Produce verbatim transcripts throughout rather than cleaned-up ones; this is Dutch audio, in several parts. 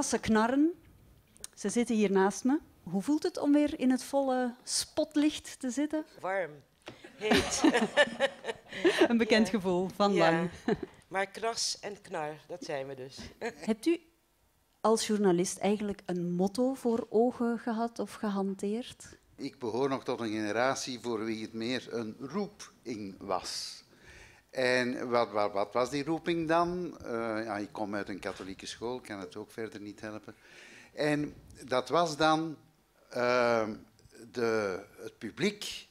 Krasse Knarren. Ze zitten hier naast me. Hoe voelt het om weer in het volle spotlicht te zitten? Warm, heet. Een bekend ja. gevoel van ja. lang. Maar kras en knar, dat zijn we dus. Hebt u als journalist eigenlijk een motto voor ogen gehad of gehanteerd? Ik behoor nog tot een generatie voor wie het meer een roeping was. En wat, wat, wat was die roeping dan? Uh, ja, ik kom uit een katholieke school, kan het ook verder niet helpen. En dat was dan uh, de, het publiek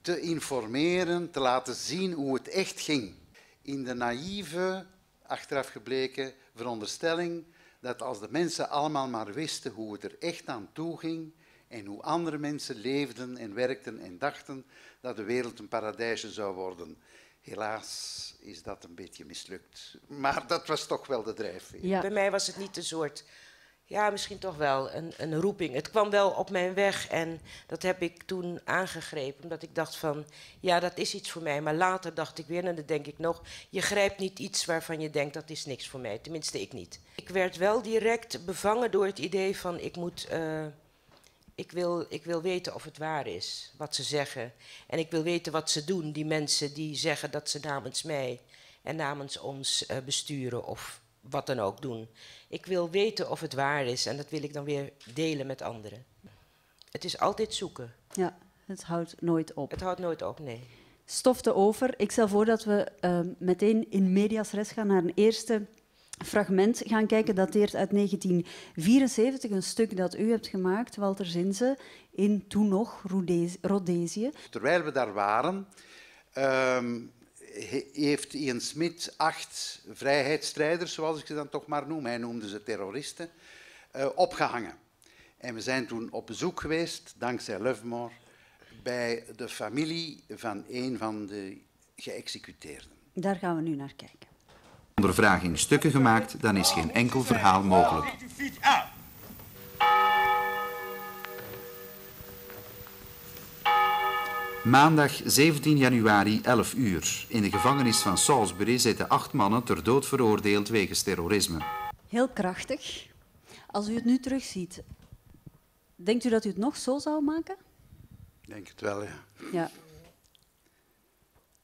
te informeren, te laten zien hoe het echt ging. In de naïeve, achteraf gebleken veronderstelling dat als de mensen allemaal maar wisten hoe het er echt aan toe ging en hoe andere mensen leefden en werkten en dachten, dat de wereld een paradijsje zou worden. Helaas is dat een beetje mislukt. Maar dat was toch wel de drijfveer. Ja. Bij mij was het niet de soort... Ja, misschien toch wel een, een roeping. Het kwam wel op mijn weg en dat heb ik toen aangegrepen. Omdat ik dacht van, ja, dat is iets voor mij. Maar later dacht ik weer, en dat denk ik nog... je grijpt niet iets waarvan je denkt, dat is niks voor mij. Tenminste, ik niet. Ik werd wel direct bevangen door het idee van, ik moet... Uh, ik, wil, ik wil weten of het waar is, wat ze zeggen. En ik wil weten wat ze doen, die mensen die zeggen dat ze namens mij... en namens ons uh, besturen of... wat dan ook doen. Ik wil weten of het waar is en dat wil ik dan weer delen met anderen. Het is altijd zoeken. Ja, het houdt nooit op. Het houdt nooit op, nee. Stofte over. Ik stel voor dat we uh, meteen in medias res gaan naar een eerste fragment gaan kijken. Dateert uit negentien vierenzeventig, een stuk dat u hebt gemaakt, Walter Zinzen, in toen nog Rhodesië. Terwijl we daar waren... Uh, heeft Ian Smith acht vrijheidsstrijders, zoals ik ze dan toch maar noem, hij noemde ze terroristen, uh, opgehangen. En we zijn toen op bezoek geweest, dankzij Lovemore, bij de familie van een van de geëxecuteerden. Daar gaan we nu naar kijken. Ondervraging stukken gemaakt, dan is geen enkel verhaal mogelijk. Maandag zeventien januari, elf uur. In de gevangenis van Salisbury zitten acht mannen ter dood veroordeeld wegens terrorisme. Heel krachtig. Als u het nu terugziet, denkt u dat u het nog zo zou maken? Ik denk het wel, ja. ja.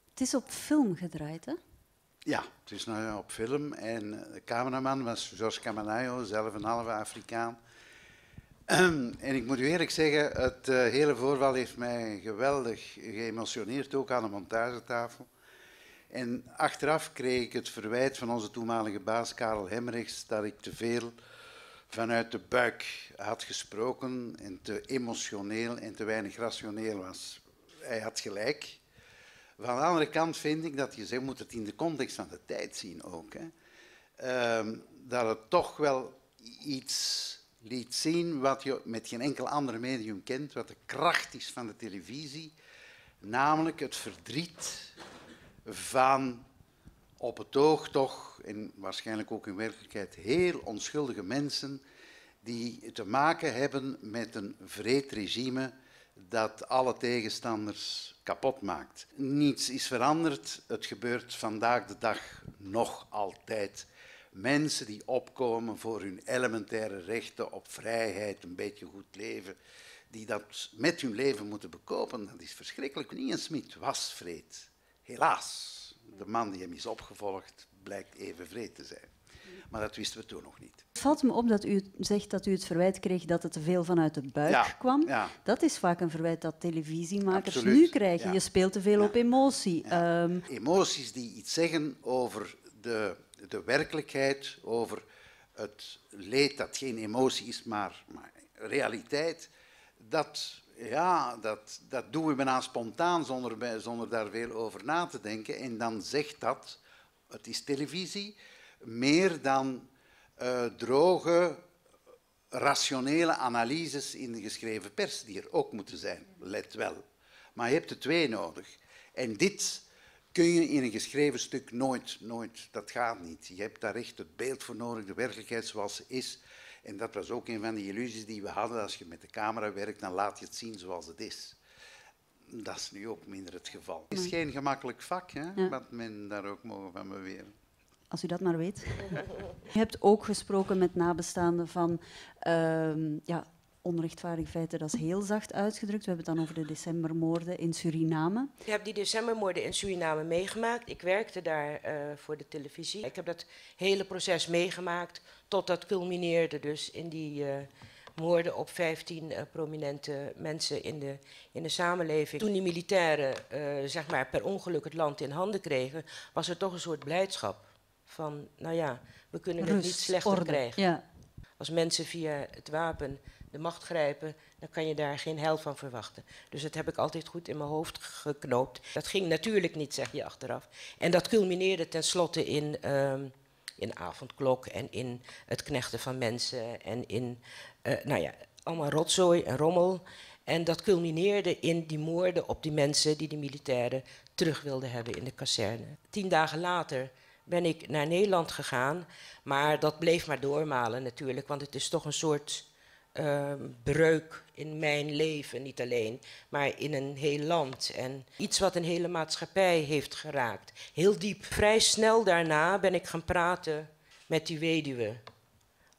Het is op film gedraaid, hè? Ja, het is nou op film. En de cameraman was George Camanayo, zelf een halve Afrikaan. En ik moet u eerlijk zeggen, het uh, hele voorval heeft mij geweldig geëmotioneerd, ook aan de montagetafel. En achteraf kreeg ik het verwijt van onze toenmalige baas Karel Hemrichs dat ik te veel vanuit de buik had gesproken en te emotioneel en te weinig rationeel was. Hij had gelijk. Van de andere kant vind ik dat je zegt, moet het in de context van de tijd zien ook, hè. Uh, dat het toch wel iets... liet zien wat je met geen enkel ander medium kent, wat de kracht is van de televisie, namelijk het verdriet van op het oog toch, en waarschijnlijk ook in werkelijkheid, heel onschuldige mensen die te maken hebben met een wreed regime dat alle tegenstanders kapot maakt. Niets is veranderd, het gebeurt vandaag de dag nog altijd. Mensen die opkomen voor hun elementaire rechten op vrijheid, een beetje goed leven, die dat met hun leven moeten bekopen, dat is verschrikkelijk. Ian Smith was wreed. Helaas. De man die hem is opgevolgd blijkt even wreed te zijn. Maar dat wisten we toen nog niet. Het valt me op dat u zegt dat u het verwijt kreeg dat het te veel vanuit de buik ja, kwam. Ja. Dat is vaak een verwijt dat televisiemakers Absoluut. nu krijgen. Ja. Je speelt te veel ja. op emotie. Ja. Um... Emoties die iets zeggen over de... de werkelijkheid, over het leed dat geen emotie is, maar, maar realiteit, dat, ja, dat, dat doen we bijna spontaan zonder, zonder daar veel over na te denken. En dan zegt dat, het is televisie, meer dan uh, droge, rationele analyses in de geschreven pers, die er ook moeten zijn, let wel. Maar je hebt de twee nodig. En dit... kun je in een geschreven stuk nooit, nooit, dat gaat niet. Je hebt daar echt het beeld voor nodig, de werkelijkheid zoals ze is. En dat was ook een van die illusies die we hadden. Als je met de camera werkt, dan laat je het zien zoals het is. Dat is nu ook minder het geval. Het is geen gemakkelijk vak, hè, ja. wat men daar ook mogen van beweren. Als u dat maar weet. U hebt ook gesproken met nabestaanden van uh, ja, onrechtvaardige feiten, dat is heel zacht uitgedrukt. We hebben het dan over de decembermoorden in Suriname. Ik heb die decembermoorden in Suriname meegemaakt. Ik werkte daar uh, voor de televisie. Ik heb dat hele proces meegemaakt tot dat culmineerde dus in die uh, moorden op vijftien uh, prominente mensen in de, in de samenleving. Toen die militairen uh, zeg maar per ongeluk het land in handen kregen, was er toch een soort blijdschap. Van, nou ja, we kunnen het Rust, niet slechter orde, krijgen. Ja. Als mensen via het wapen de macht grijpen, dan kan je daar geen heil van verwachten. Dus dat heb ik altijd goed in mijn hoofd geknoopt. Dat ging natuurlijk niet, zeg je achteraf. En dat culmineerde tenslotte in, uh, in avondklok en in het knechten van mensen. En in, uh, nou ja, allemaal rotzooi en rommel. En dat culmineerde in die moorden op die mensen die de militairen terug wilden hebben in de kazerne. Tien dagen later ben ik naar Nederland gegaan, maar dat bleef maar doormalen natuurlijk, want het is toch een soort uh, breuk in mijn leven, niet alleen, maar in een heel land. En iets wat een hele maatschappij heeft geraakt, heel diep. Vrij snel daarna ben ik gaan praten met die weduwen,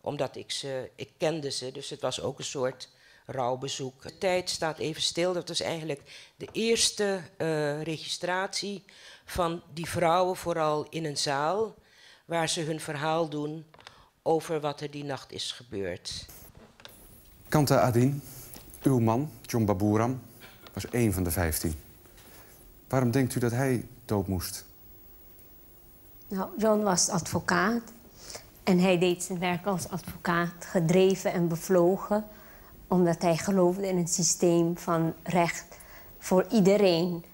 omdat ik ze, ik kende ze, dus het was ook een soort rouwbezoek. De tijd staat even stil, dat was eigenlijk de eerste uh, registratie van die vrouwen, vooral in een zaal waar ze hun verhaal doen over wat er die nacht is gebeurd. Kanta Adin, uw man, John Baburam, was één van de vijftien. Waarom denkt u dat hij dood moest? Nou, John was advocaat en hij deed zijn werk als advocaat, gedreven en bevlogen, omdat hij geloofde in een systeem van recht voor iedereen.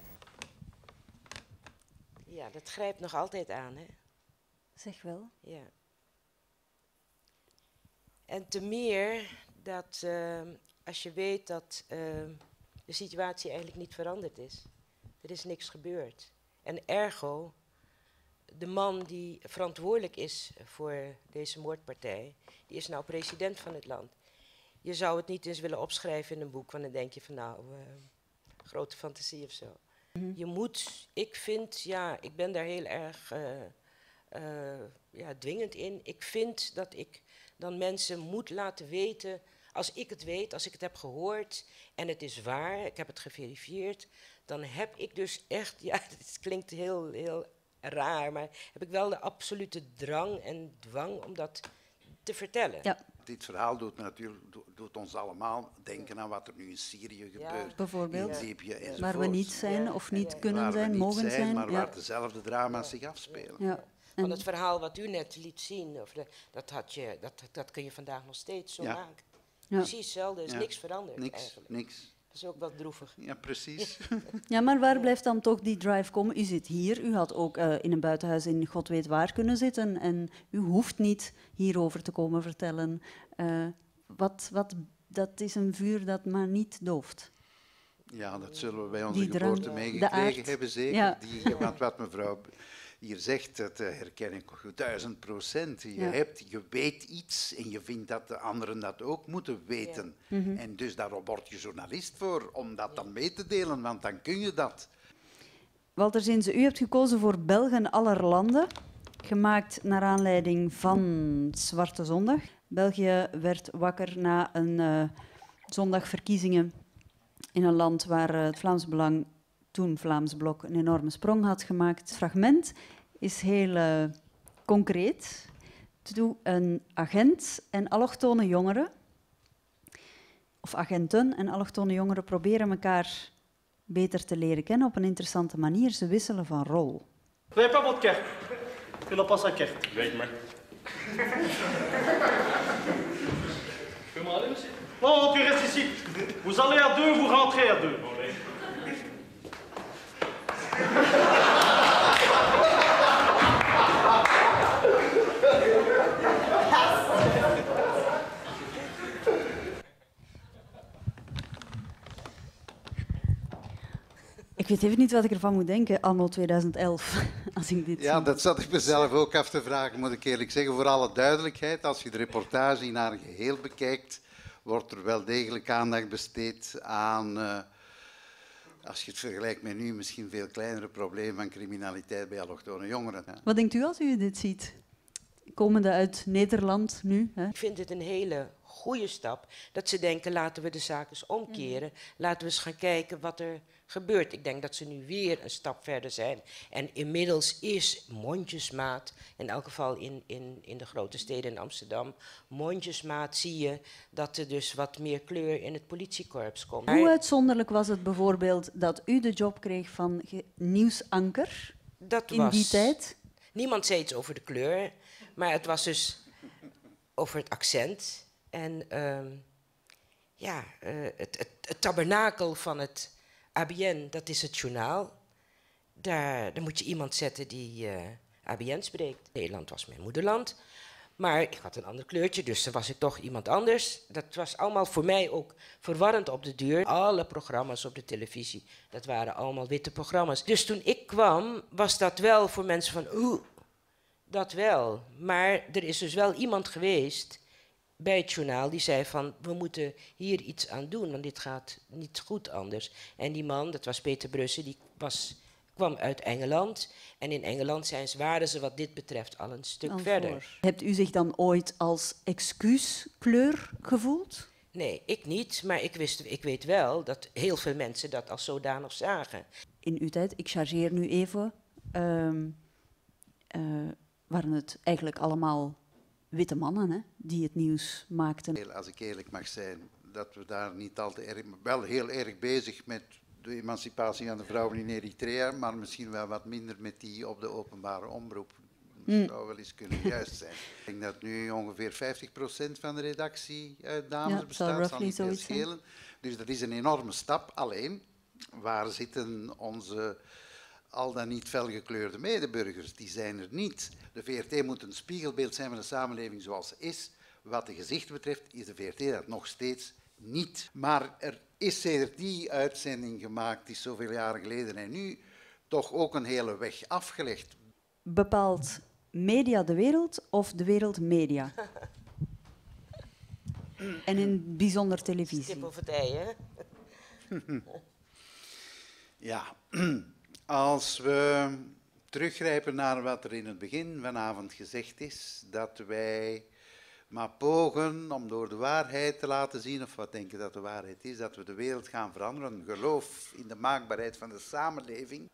Ja, dat grijpt nog altijd aan, hè? Zeg wel. Ja. En te meer dat uh, als je weet dat uh, de situatie eigenlijk niet veranderd is. Er is niks gebeurd. En ergo, de man die verantwoordelijk is voor deze moordpartij, die is nou president van het land. Je zou het niet eens willen opschrijven in een boek, want dan denk je van nou, uh, grote fantasie of zo. Je moet, ik vind, ja, ik ben daar heel erg uh, uh, ja, dwingend in. Ik vind dat ik dan mensen moet laten weten, als ik het weet, als ik het heb gehoord en het is waar, ik heb het geverifieerd, dan heb ik dus echt, ja, het klinkt heel, heel raar, maar heb ik wel de absolute drang en dwang om dat te vertellen. Ja. Dit verhaal doet, natuurlijk, doet ons allemaal denken aan wat er nu in Syrië gebeurt. Ja, bijvoorbeeld. In Libië enzovoort. Waar we niet zijn of niet ja. kunnen waar zijn, niet mogen zijn. zijn maar ja. waar dezelfde drama's zich afspelen. Ja. Want het verhaal wat u net liet zien, of de, dat, had je, dat, dat kun je vandaag nog steeds zo ja. maken. Ja. Precies hetzelfde, is ja. niks veranderd niks, eigenlijk. Niks. Dat is ook wat droevig. Ja, precies. Ja, maar waar blijft dan toch die drive komen? U zit hier, u had ook uh, in een buitenhuis in God weet waar kunnen zitten. En u hoeft niet hierover te komen vertellen. Uh, wat, wat, dat is een vuur dat maar niet dooft. Ja, dat zullen we bij onze die geboorte drang, meegekregen hebben, zeker. Ja. Die, want wat mevrouw hier zegt, dat uh, herken ik duizend procent. Je, ja. hebt, je weet iets en je vindt dat de anderen dat ook moeten weten. Ja. Mm-hmm. En dus daarop word je journalist voor, om dat dan mee te delen, want dan kun je dat. Walter Zinzen, u hebt gekozen voor Belgen aller landen, gemaakt naar aanleiding van Zwarte Zondag. België werd wakker na een uh, zondagverkiezingen in een land waar uh, het Vlaams Belang, toen Vlaams Blok, een enorme sprong had gemaakt. Het fragment is heel uh, concreet. Toen een agent en allochtone jongeren, of agenten en allochtone jongeren, proberen elkaar beter te leren kennen op een interessante manier. Ze wisselen van rol. Nee, pas wat kerk. Ik wil pas aan kerk. Weet maar. Kun je maar alleen zitten? Oh, tu restes ici. Vous allez à deux, vous rentrez à deux. Ik weet even niet wat ik ervan moet denken, anno tweeduizend elf, als ik dit Ja, zie. Dat zat ik mezelf ook af te vragen, moet ik eerlijk zeggen. Voor alle duidelijkheid, als je de reportage in haar geheel bekijkt, wordt er wel degelijk aandacht besteed aan uh, Als je het vergelijkt met nu, misschien veel kleinere problemen van criminaliteit bij allochtone jongeren. Hè. Wat denkt u als u dit ziet? Komende uit Nederland nu. Hè? Ik vind het een hele goede stap dat ze denken, laten we de zaak eens omkeren. Mm. Laten we eens gaan kijken wat er gebeurt. Ik denk dat ze nu weer een stap verder zijn. En inmiddels is mondjesmaat, in elk geval in, in, in de grote steden in Amsterdam, mondjesmaat zie je dat er dus wat meer kleur in het politiekorps komt. Hoe uitzonderlijk was het bijvoorbeeld dat u de job kreeg van nieuwsanker dat in was, die tijd? Niemand zei iets over de kleur, maar het was dus over het accent. En uh, ja, uh, het, het, het tabernakel van het A B N, dat is het journaal. Daar, daar moet je iemand zetten die uh, A B N spreekt. Nederland was mijn moederland, maar ik had een ander kleurtje, dus dan was ik toch iemand anders. Dat was allemaal voor mij ook verwarrend op de duur. Alle programma's op de televisie, dat waren allemaal witte programma's. Dus toen ik kwam, was dat wel voor mensen van, oeh, dat wel. Maar er is dus wel iemand geweest bij het journaal die zei van, we moeten hier iets aan doen, want dit gaat niet goed anders. En die man, dat was Peter Brussen, die was, kwam uit Engeland. En in Engeland zijn ze, waren ze wat dit betreft al een stuk al verder. Voor. Hebt u zich dan ooit als excuuskleur gevoeld? Nee, ik niet, maar ik, wist, ik weet wel dat heel veel mensen dat als zodanig zagen. In uw tijd, ik chargeer nu even, uh, uh, waren het eigenlijk allemaal witte mannen, hè, die het nieuws maakten. Als ik eerlijk mag zijn, dat we daar niet altijd erg, wel heel erg bezig met de emancipatie van de vrouwen in Eritrea, maar misschien wel wat minder met die op de openbare omroep. Dat mm. zou wel eens kunnen juist zijn. Ik denk dat nu ongeveer vijftig procent van de redactie uit dames ja, bestaat, zal, zal niet meer schelen. Dus dat is een enorme stap. Alleen, waar zitten onze al dan niet felgekleurde medeburgers? Die zijn er niet. De V R T moet een spiegelbeeld zijn van de samenleving zoals ze is. Wat de gezichten betreft is de V R T dat nog steeds niet. Maar er is sedert die uitzending gemaakt, die is zoveel jaren geleden en nu, toch ook een hele weg afgelegd. Bepaalt media de wereld of de wereld media? En in bijzonder televisie. Stip over het ei, hè? Ja. Als we teruggrijpen naar wat er in het begin vanavond gezegd is, dat wij maar pogen om door de waarheid te laten zien, of wat denken dat de waarheid is, dat we de wereld gaan veranderen. Een geloof in de maakbaarheid van de samenleving,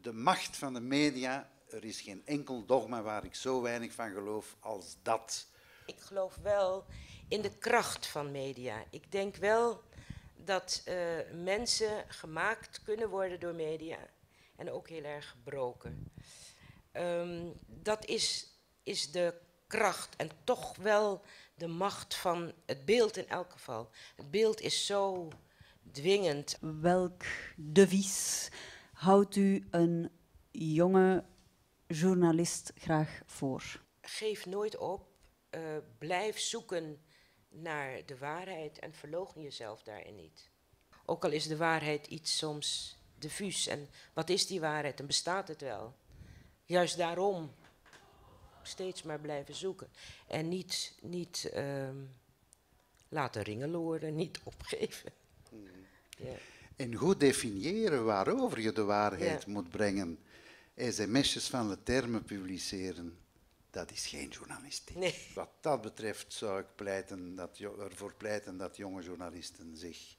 de macht van de media. Er is geen enkel dogma waar ik zo weinig van geloof als dat. Ik geloof wel in de kracht van media. Ik denk wel dat uh, mensen gemaakt kunnen worden door media. En ook heel erg gebroken. Um, dat is, is de kracht en toch wel de macht van het beeld in elk geval. Het beeld is zo dwingend. Welk devies houdt u een jonge journalist graag voor? Geef nooit op. Uh, blijf zoeken naar de waarheid en verloochen jezelf daarin niet. Ook al is de waarheid iets soms diffuus. En wat is die waarheid en bestaat het wel? Juist daarom steeds maar blijven zoeken. En niet, niet uh, laten ringeloren, niet opgeven. Mm. Ja. En goed definiëren waarover je de waarheid ja. moet brengen. S M S'jes van de termen publiceren, dat is geen journalistiek. Nee. Wat dat betreft zou ik pleiten dat, ervoor pleiten dat jonge journalisten zich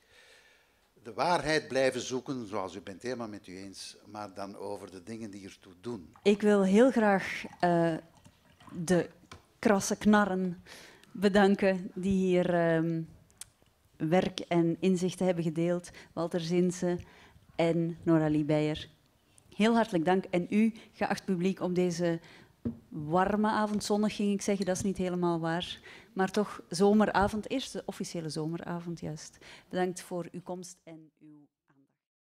de waarheid blijven zoeken, zoals u bent helemaal met u eens, maar dan over de dingen die ertoe doen. Ik wil heel graag uh, de krasse knarren bedanken die hier um, werk en inzichten hebben gedeeld. Walter Zinzen en Noraly Beyer. Heel hartelijk dank. En u, geacht publiek, om deze warme avond, zonnig ging ik zeggen, dat is niet helemaal waar. Maar toch zomeravond, eerst de officiële zomeravond juist. Bedankt voor uw komst en uw...